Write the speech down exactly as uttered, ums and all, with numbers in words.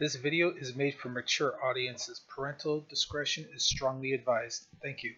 This video is made for mature audiences. Parental discretion is strongly advised. Thank you.